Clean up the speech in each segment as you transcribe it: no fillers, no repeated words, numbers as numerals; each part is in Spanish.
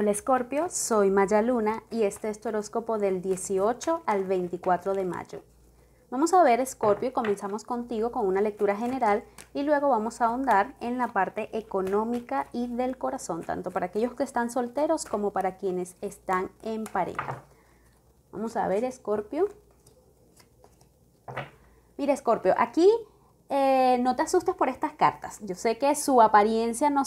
Hola Escorpio, soy Maya Luna y este es tu horóscopo del 18 al 24 de mayo. Vamos a ver Escorpio y comenzamos contigo con una lectura general y luego vamos a ahondar en la parte económica y del corazón, tanto para aquellos que están solteros como para quienes están en pareja. Vamos a ver Escorpio. Mira Escorpio, aquí no te asustes por estas cartas. Yo sé que su apariencia no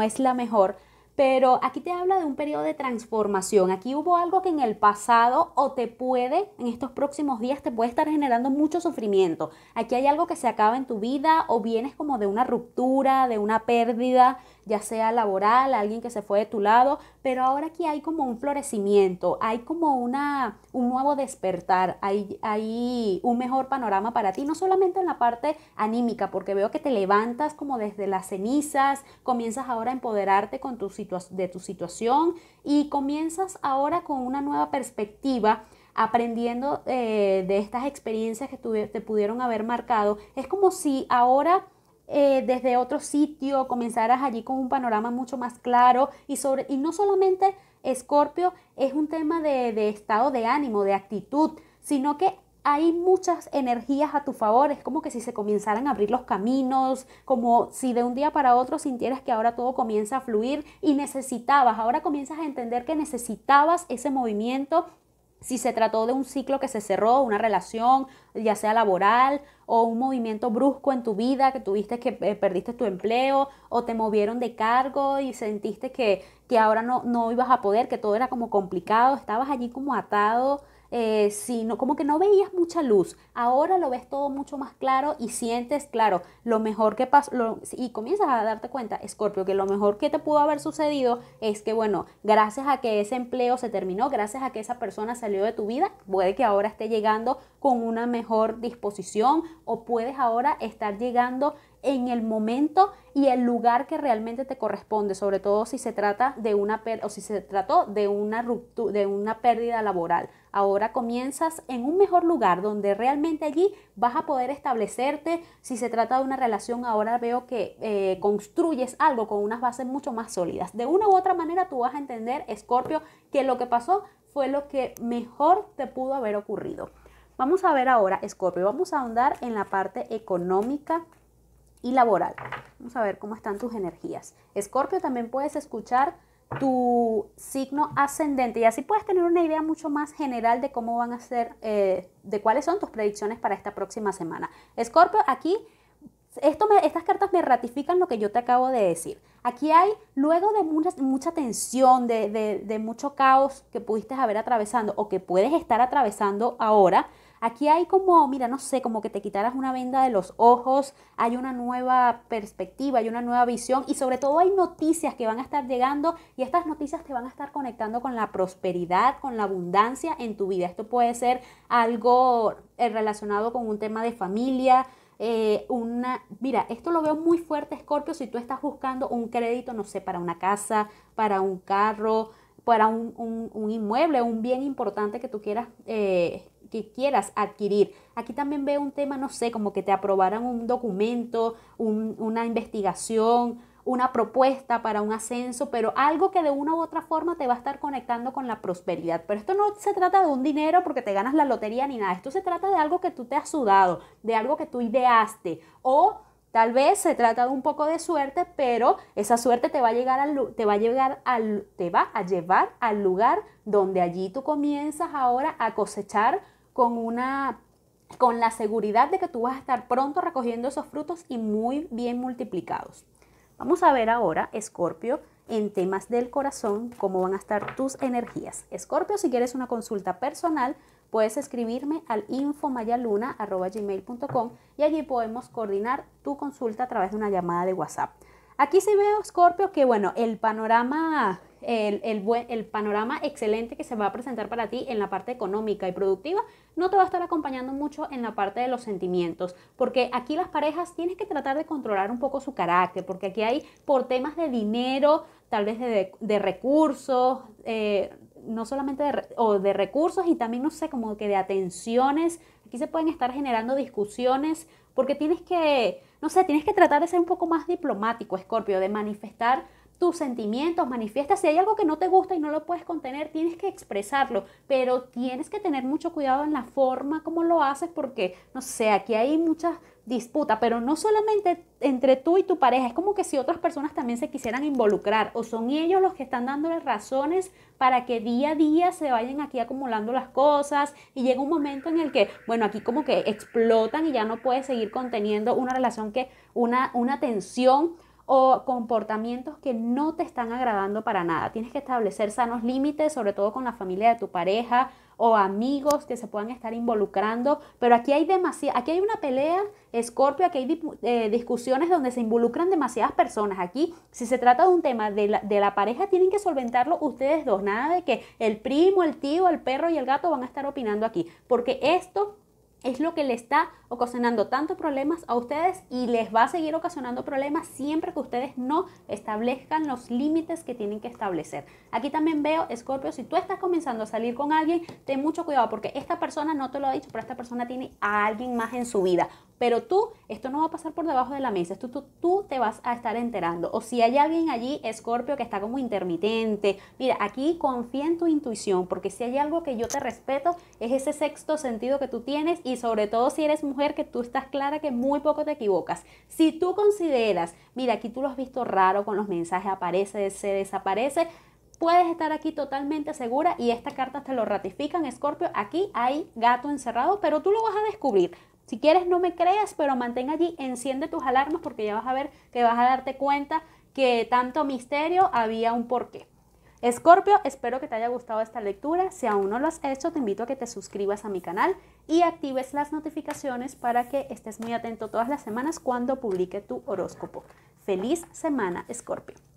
es la mejor, pero aquí te habla de un periodo de transformación. Aquí hubo algo que en el pasado o en estos próximos días te puede estar generando mucho sufrimiento. Aquí hay algo que se acaba en tu vida o vienes como de una ruptura, de una pérdida, ya sea laboral, alguien que se fue de tu lado, pero ahora aquí hay como un florecimiento, hay como un nuevo despertar, hay un mejor panorama para ti, no solamente en la parte anímica, porque veo que te levantas como desde las cenizas, comienzas ahora a empoderarte con tu situación y comienzas ahora con una nueva perspectiva, aprendiendo de estas experiencias que te pudieron haber marcado. Es como si ahora desde otro sitio comenzaras allí con un panorama mucho más claro y no solamente, Escorpio, es un tema de estado de ánimo, de actitud, sino que hay muchas energías a tu favor. Es como que si se comenzaran a abrir los caminos, como si de un día para otro sintieras que ahora todo comienza a fluir y ahora comienzas a entender que necesitabas ese movimiento. Si se trató de un ciclo que se cerró, una relación, ya sea laboral o un movimiento brusco en tu vida, que perdiste tu empleo o te movieron de cargo y sentiste que ahora no ibas a poder, que todo era como complicado, estabas allí como atado, como que no veías mucha luz. Ahora lo ves todo mucho más claro y sientes, claro, lo mejor que pasó, y comienzas a darte cuenta, Escorpio, que lo mejor que te pudo haber sucedido es que, bueno, gracias a que ese empleo se terminó, gracias a que esa persona salió de tu vida, puede que ahora esté llegando con una mejor disposición o puedes ahora estar llegando en el momento y el lugar que realmente te corresponde, sobre todo si se trata de una pérdida laboral. Ahora comienzas en un mejor lugar donde realmente allí vas a poder establecerte. Si se trata de una relación, ahora veo que construyes algo con unas bases mucho más sólidas. De una u otra manera tú vas a entender, Escorpio, que lo que pasó fue lo que mejor te pudo haber ocurrido. Vamos a ver ahora, Escorpio, vamos a ahondar en la parte económica y laboral. Vamos a ver cómo están tus energías. Escorpio, también puedes escuchar tu signo ascendente y así puedes tener una idea mucho más general de cómo van a ser, de cuáles son tus predicciones para esta próxima semana. Escorpio, aquí estas cartas me ratifican lo que yo te acabo de decir. Aquí hay, luego de mucha tensión, de mucho caos que pudiste haber atravesando o que puedes estar atravesando ahora, aquí hay como, mira, no sé, como que te quitaras una venda de los ojos, hay una nueva perspectiva, hay una nueva visión y sobre todo hay noticias que van a estar llegando y estas noticias te van a estar conectando con la prosperidad, con la abundancia en tu vida. Esto puede ser algo relacionado con un tema de familia. Mira, esto lo veo muy fuerte, Escorpio, si tú estás buscando un crédito, no sé, para una casa, para un carro, para un inmueble, un bien importante que tú quieras adquirir. Aquí también veo un tema, no sé, como que te aprobaran un documento, una investigación, una propuesta para un ascenso, pero algo que de una u otra forma te va a estar conectando con la prosperidad. Pero esto no se trata de un dinero porque te ganas la lotería ni nada. Esto se trata de algo que tú te has sudado, de algo que tú ideaste, o tal vez se trata de un poco de suerte, pero esa suerte te va a llevar al lugar donde allí tú comienzas ahora a cosechar con la seguridad de que tú vas a estar pronto recogiendo esos frutos y muy bien multiplicados. Vamos a ver ahora, Escorpio, en temas del corazón, cómo van a estar tus energías. Escorpio, si quieres una consulta personal, puedes escribirme al infomayaluna@gmail.com y allí podemos coordinar tu consulta a través de una llamada de WhatsApp. Aquí sí veo, Escorpio, que bueno, el panorama excelente que se va a presentar para ti en la parte económica y productiva no te va a estar acompañando mucho en la parte de los sentimientos, porque aquí las parejas tienes que tratar de controlar un poco su carácter, porque aquí hay por temas de dinero, tal vez de recursos, no solamente de recursos y también, no sé, como que de atenciones. Aquí se pueden estar generando discusiones porque tienes que, no sé, tienes que tratar de ser un poco más diplomático, Escorpio, de manifestar tus sentimientos, manifiesta. Si hay algo que no te gusta y no lo puedes contener, tienes que expresarlo, pero tienes que tener mucho cuidado en la forma como lo haces porque, no sé, aquí hay muchas disputas, pero no solamente entre tú y tu pareja, es como que si otras personas también se quisieran involucrar o son ellos los que están dándole razones para que día a día se vayan aquí acumulando las cosas y llega un momento en el que, bueno, aquí como que explotan y ya no puedes seguir conteniendo una relación que, una tensión o comportamientos que no te están agradando para nada. Tienes que establecer sanos límites, sobre todo con la familia de tu pareja o amigos que se puedan estar involucrando, pero aquí hay demasiada, aquí hay una pelea, Escorpio, aquí hay discusiones donde se involucran demasiadas personas. Aquí, si se trata de un tema de la pareja, tienen que solventarlo ustedes dos, nada de que el primo, el tío, el perro y el gato van a estar opinando aquí, porque esto es lo que le está ocasionando tantos problemas a ustedes y les va a seguir ocasionando problemas siempre que ustedes no establezcan los límites que tienen que establecer. Aquí también veo, Escorpio, si tú estás comenzando a salir con alguien, ten mucho cuidado porque esta persona no te lo ha dicho, pero esta persona tiene a alguien más en su vida. Pero tú, esto no va a pasar por debajo de la mesa, tú te vas a estar enterando. O si hay alguien allí, Escorpio, que está como intermitente, mira, aquí confía en tu intuición, porque si hay algo que yo te respeto, es ese sexto sentido que tú tienes y sobre todo si eres mujer, que tú estás clara que muy poco te equivocas. Si tú consideras, mira, aquí tú lo has visto raro con los mensajes, aparece, se desaparece, puedes estar aquí totalmente segura y esta carta te lo ratifican, Escorpio, aquí hay gato encerrado, pero tú lo vas a descubrir. Si quieres no me creas, pero mantén allí, enciende tus alarmas porque ya vas a ver que vas a darte cuenta que tanto misterio había un porqué. Escorpio, espero que te haya gustado esta lectura. Si aún no lo has hecho, te invito a que te suscribas a mi canal y actives las notificaciones para que estés muy atento todas las semanas cuando publique tu horóscopo. ¡Feliz semana, Escorpio!